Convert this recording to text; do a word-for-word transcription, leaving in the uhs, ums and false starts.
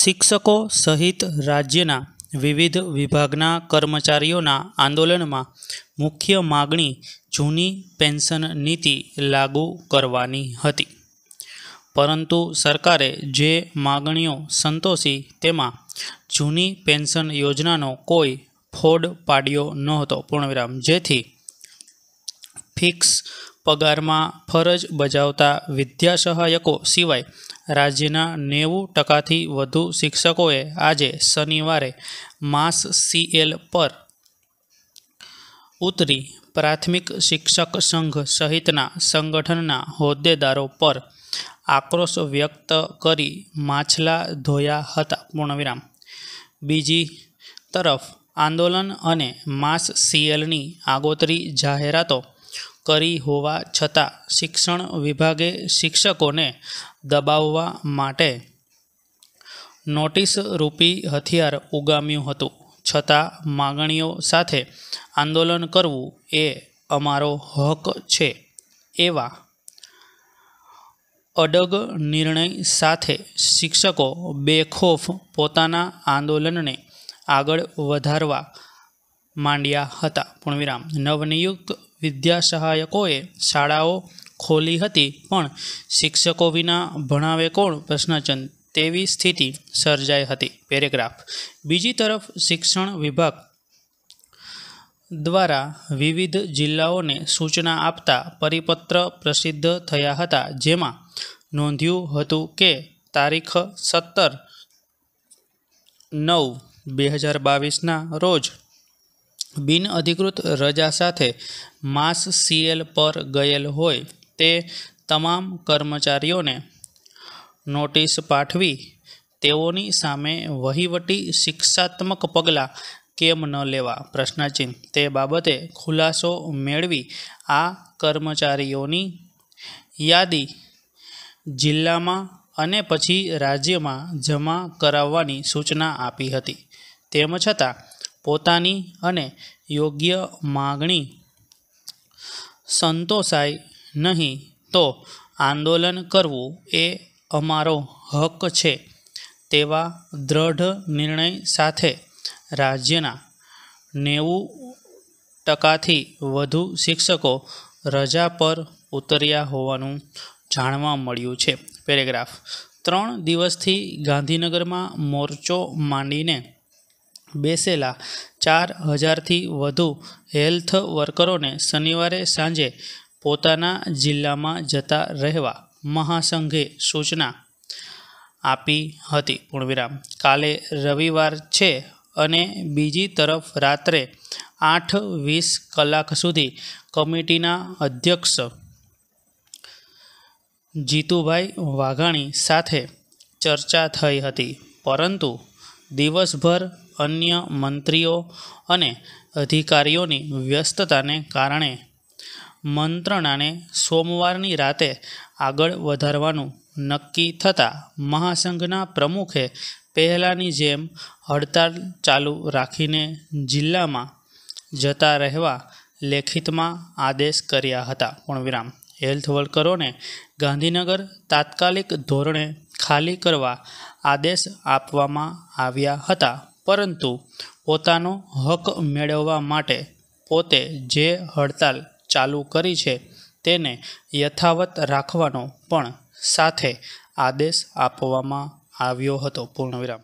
શિક્ષકો સહિત રાજ્યના વિવિધ વિભાગના કર્મચારીઓના આંદોલનમાં મુખ્ય માગણી જૂની પેન્શન નીતિ લાગુ કરવાની હતી, પરંતુ સરકારે જે માગણીઓ સંતોષી તેમાં જૂની પેન્શન યોજનાનો કોઈ ફોડ પાડ્યો નહોતો પૂર્ણવિરામ જેથી ફિક્સ પગારમાં ફરજ બજાવતા વિદ્યા સહાયકો સિવાય રાજ્યના નેવું ટકાથી વધુ શિક્ષકોએ આજે શનિવારે માસ સીએલ પર ઉતરી પ્રાથમિક શિક્ષક સંઘ સહિતના સંગઠનના હોદ્દેદારો પર આક્રોશ વ્યક્ત કરી માછલા ધોયા હતા પૂર્ણવિરામ. બીજી તરફ આંદોલન અને માસ સીએલની આગોતરી જાહેરાતો કરી હોવા છતાં શિક્ષણ વિભાગે શિક્ષકોને દબાવવા માટે નોટિસ રૂપી હથિયાર ઉગામ્યું હતું. છતાં માગણીઓ સાથે આંદોલન કરવું એ અમારો હક છે એવા અડગ નિર્ણય સાથે શિક્ષકો બેખોફ પોતાના આંદોલનને આગળ વધારવા માંડ્યા હતા પૂર્ણવિરામ. નવનિયુક્ત વિદ્યા સહાયકોએ શાળાઓ ખોલી હતી પણ શિક્ષકો વિના ભણાવે કોણ પ્રશ્નચિહ્ન તેવી સ્થિતિ સર્જાઈ હતી પેરેગ્રાફ. બીજી તરફ શિક્ષણ વિભાગ દ્વારા વિવિધ જિલ્લાઓને સૂચના આપતા પરિપત્ર પ્રસિદ્ધ થયા હતા જેમાં નોંધ્યું હતું કે તારીખ સત્તર નવ બે હજાર બાવીસના રોજ બિન અધિકૃત રજા સાથે માસ સીએલ પર ગયેલ હોય તે તમામ કર્મચારીઓને નોટિસ પાઠવી તેઓની સામે વહીવટી શિક્ષાત્મક પગલાં કેમ ન લેવા પ્રશ્નચિહ્ન તે બાબતે ખુલાસો મેળવી આ કર્મચારીઓની યાદી જિલ્લામાં અને પછી રાજ્યમાં જમા કરાવવાની સૂચના આપી હતી. તેમ છતાં પોતાની અને યોગ્ય માગણી સંતોષાય નહીં તો આંદોલન કરવું એ અમારો હક છે તેવા દ્રઢ નિર્ણય સાથે રાજ્યના નેવું ટકાથી વધુ શિક્ષકો રજા પર ઉતર્યા હોવાનું જાણવા મળ્યું છે પેરેગ્રાફ. ત્રણ દિવસથી ગાંધીનગરમાં મોરચો માંડીને બેસેલા ચાર હજારથી વધુ હેલ્થ વર્કરોને શનિવારે સાંજે પોતાના જિલ્લામાં જતા રહેવા મહાસંઘે સૂચના આપી હતી પૂર્ણવિરામ. કાલે રવિવાર છે અને બીજી તરફ રાત્રે આઠ વીસ કલાક સુધી કમિટીના અધ્યક્ષ જીતુભાઈ વાઘાણી સાથે ચર્ચા થઈ હતી, પરંતુ દિવસભર અન્ય મંત્રીઓ અને અધિકારીઓની વ્યસ્તતાને કારણે મંત્રણાને સોમવારની રાતે આગળ વધારવાનું નક્કી થતાં મહાસંઘના પ્રમુખે પહેલાંની જેમ હડતાળ ચાલુ રાખીને જિલ્લામાં જતા રહેવા લેખિતમાં આદેશ કર્યા હતા પૂર્ણવિરામ. હેલ્થ વર્કરોને ગાંધીનગર તાત્કાલિક ધોરણે ખાલી કરવા આદેશ આપવામાં આવ્યા હતા, પરંતુ પોતાનો હક મેળવવા માટે પોતે જે હડતાલ ચાલુ કરી છે તેને યથાવત રાખવાનો પણ સાથે આદેશ આપવામાં આવ્યો હતો પૂર્ણવિરામ.